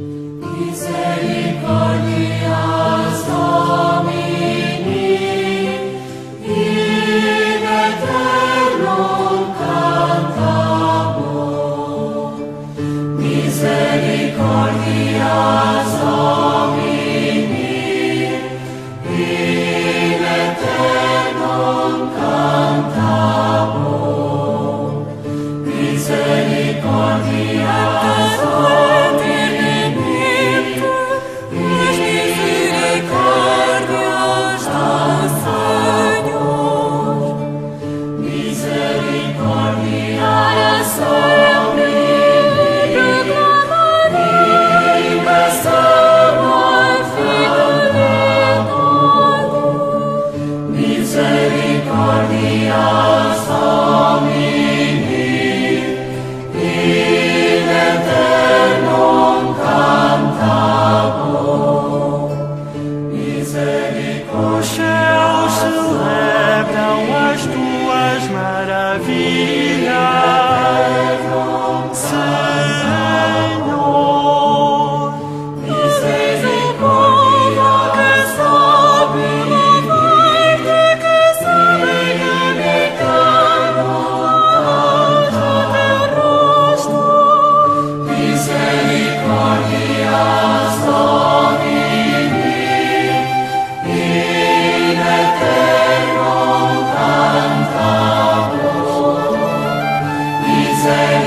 Misericordias Domini, in aeternum cantamur. Misericordias